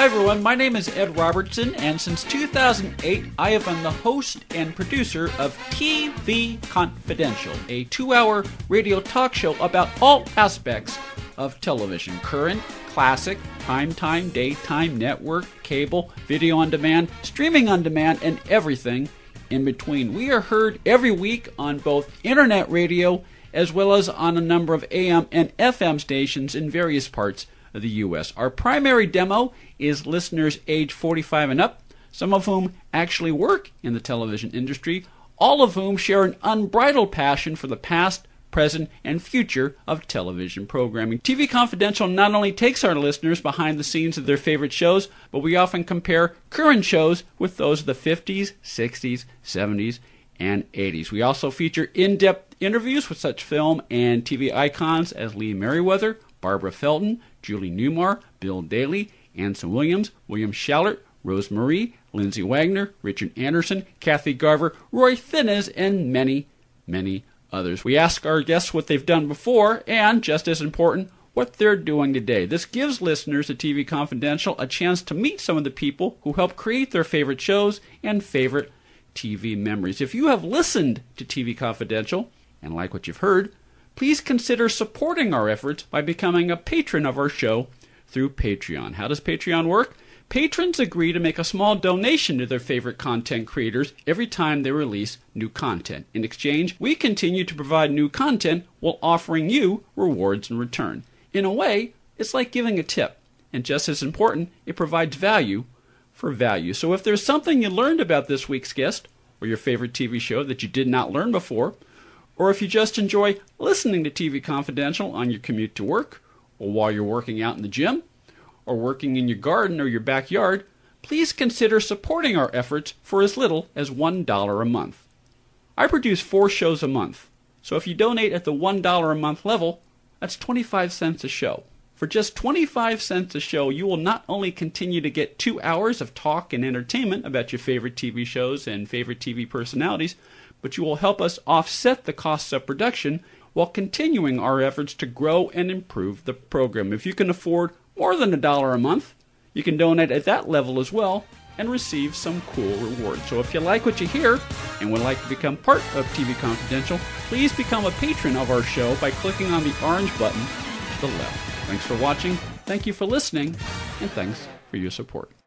Hi everyone, my name is Ed Robertson, and since 2008, I have been the host and producer of TV Confidential, a 2-hour radio talk show about all aspects of television, current, classic, primetime, daytime, network, cable, video on demand, streaming on demand, and everything in between. We are heard every week on both internet radio as well as on a number of AM and FM stations in various parts of the U.S. Our primary demo is listeners age 45 and up, some of whom actually work in the television industry, all of whom share an unbridled passion for the past, present, and future of television programming. TV Confidential not only takes our listeners behind the scenes of their favorite shows, but we often compare current shows with those of the 50s, 60s, 70s, and 80s. We also feature in-depth interviews with such film and TV icons as Lee Meriwether, Barbara Feldon, Julie Newmar, Bill Daly, Anson Williams, William Shallert, Rose Marie, Lindsay Wagner, Richard Anderson, Kathy Garver, Roy Thinnes, and many, many others. We ask our guests what they've done before and, just as important, what they're doing today. This gives listeners of TV Confidential a chance to meet some of the people who help create their favorite shows and favorite TV memories. If you have listened to TV Confidential and like what you've heard, please consider supporting our efforts by becoming a patron of our show through Patreon. How does Patreon work? Patrons agree to make a small donation to their favorite content creators every time they release new content. In exchange, we continue to provide new content while offering you rewards in return. In a way, it's like giving a tip. And just as important, it provides value for value. So if there's something you learned about this week's guest or your favorite TV show that you did not learn before, or if you just enjoy listening to TV Confidential on your commute to work or while you're working out in the gym, or working in your garden or your backyard, please consider supporting our efforts for as little as $1 a month. I produce 4 shows a month, so if you donate at the $1 a month level, that's 25 cents a show. For just 25 cents a show, you will not only continue to get 2 hours of talk and entertainment about your favorite TV shows and favorite TV personalities, but you will help us offset the costs of production while continuing our efforts to grow and improve the program. If you can afford more than $1 a month, you can donate at that level as well and receive some cool rewards. So if you like what you hear and would like to become part of TV Confidential, please become a patron of our show by clicking on the orange button to the left. Thanks for watching, thank you for listening, and thanks for your support.